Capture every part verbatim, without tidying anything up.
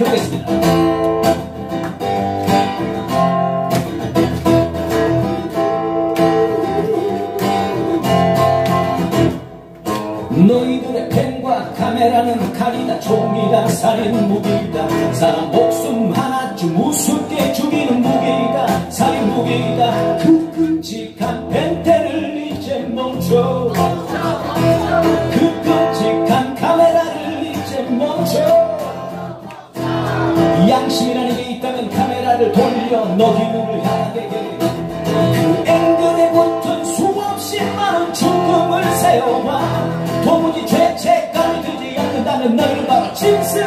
해보겠습니다. 너희들의 펜과 카메라는 칼이다, 총이다, 살인 무기이다, 사람 목숨 하나쯤 우습게 죽이는 무기이다, 살인 무기이다. 그 끔찍한 펜테를 이제 멈춰, 그 끔찍한 카메라를 이제 멈춰. 양심이라는 게 있다면 카메라를 돌려 너희들을 향하게 해. 그 앵글에 붙은 수없이 많은 죽음을 세워봐. 도무지 죄책감을 들지 않는다면 너희를 바로 짐승,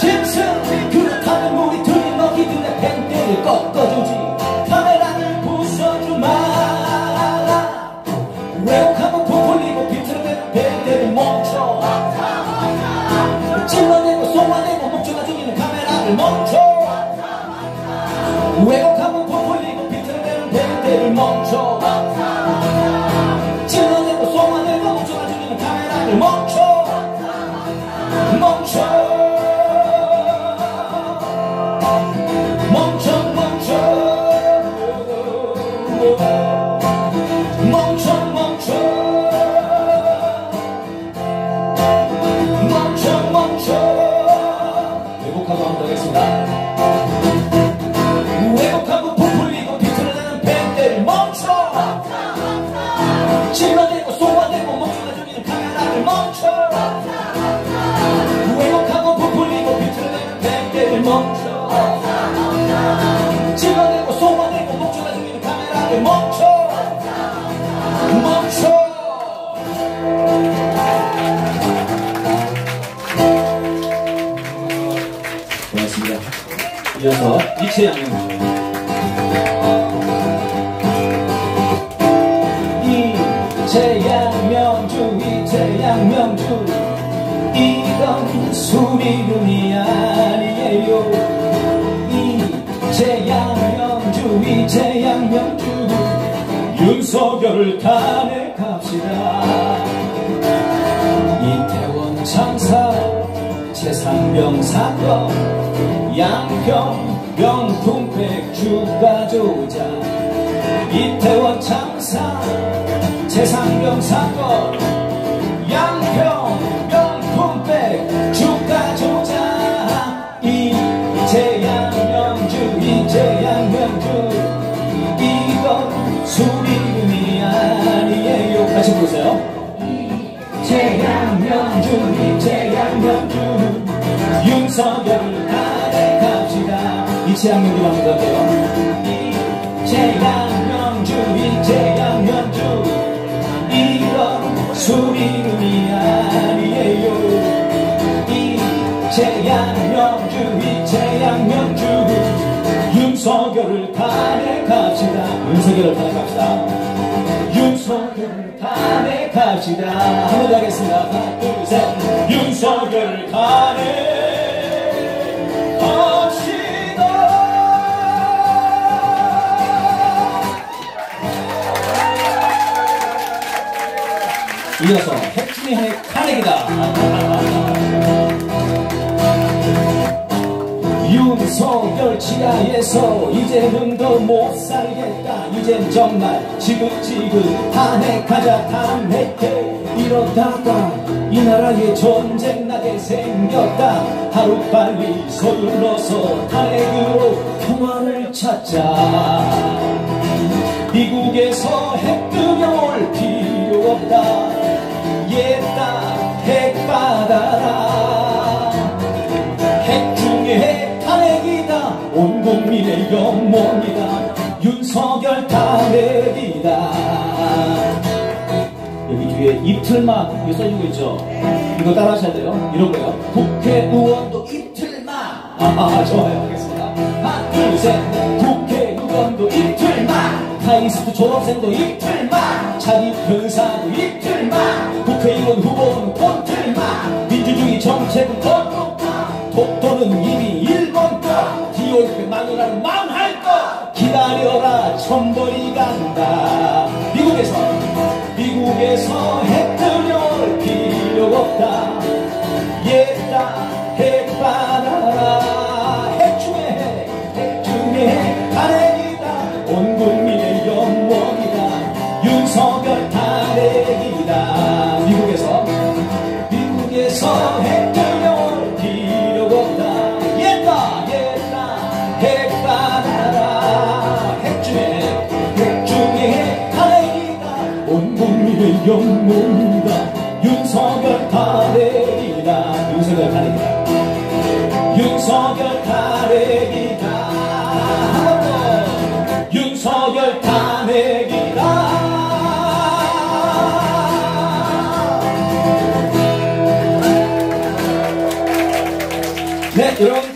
짐승. 그렇다면 우리 둘이 너희들의 펜대를 꺾어주지, 카메라를 부숴주마. 왜곡하고 부풀리고 비틀어대는 펜대를 멈춰, 찔러내고 쏘아내고 목조가 죽이는 카메라를 멈춰. 왜곡하고 부풀리고 비틀어대는 펜대를 멈춰, 찔러내고 쏘아내고 목조가 죽이는 멈춰, 멈춰, 멈춰, 멈춰, 멈춰, 멈춰, 멈춰, 멈춰. 왜곡하고 한번 하겠습니다. 왜곡하고 부풀리고 비틀어대는 펜대를 멈춰, 찔러대고 쏘아대고 목조가 죽이는 카메라를 멈춰. 왜곡하고 부풀리고 비틀어대는 펜대를 멈춰, 찔러대고 쏘아대고 목조가 죽이는 카메라를 멈춰, 멈춰. 고맙습니다. 이어서 이채 양념. 이태양명주, 이태양명주, 이건 수미군이 아니에요. 이태양명주, 이태양명주, 윤석열을 탄핵합시다. 이태원 참사, 최상병 사건, 양평 명품 백주가 조작. 이태원 참사, 최상병 사건, 양평 명품 백주가 조작. 이태양명주, 이태양명주, 이건 수리금이 아니에요. 다시 보세요. 이태양명주, 이태양명주, 윤석열 탄핵합시다. 이태양명주 반복할게요. 이태양명주, 이태양명주, 이건 수리금이 아니에요. 이태양명주, 이태양명주, 윤석열을 탄핵합시다. 윤석열을 탄핵합시다. 윤석열을 탄핵합시다. 한 번 더 하겠습니다. 하나, 둘, 셋. 윤석열을 탄핵합시다. 이어서 핵심이 하는 탄핵이다. 윤석열 지하에서 이제는 더 못 살겠다. 이젠 정말 지긋지긋 탄핵하자, 탄핵해. 이러다가 이 나라에 전쟁 나게 생겼다. 하루빨리 서둘러서 탄핵으로 평화를 찾자. 미국에서 핵 들여올 필요 없다. 옛날 핵받아라. 핵 중에 탄핵이다. 온 국민의 영혼이다. 윤석열 탄핵이다. 여기 뒤에 입틀막 이거 써주고 있죠. 이거 따라 하셔야 돼요. 이런 거요. 국회의원도 입틀막. 아, 좋아요. 알겠습니다. 하나, 둘, 셋. 국회의원도 입틀막. 하이스트 졸업생도 입틀마, 자기 변사도 입틀마, 국회의원 후보는 꼰틀마, 민주주의 정책은 꼰꼰마, 독도는 이미 일본 거, 디올프 마누라는 망할 거. 기다려라, 천벌이 간다. 미국에서 미국에서 핵 들여올 필요 없다. 옛다 핵 받아라. 전 핵전용을 필요 없다. 옛다 옛다 핵바다라. 핵 중에 핵 중에 핵 하나이다. 온 국민의 영웅이다. 윤석열 탄핵이다. 윤석열 탄핵이다. 윤석열 탄핵이다. 한번더 윤석열 탄핵이다. 여러분.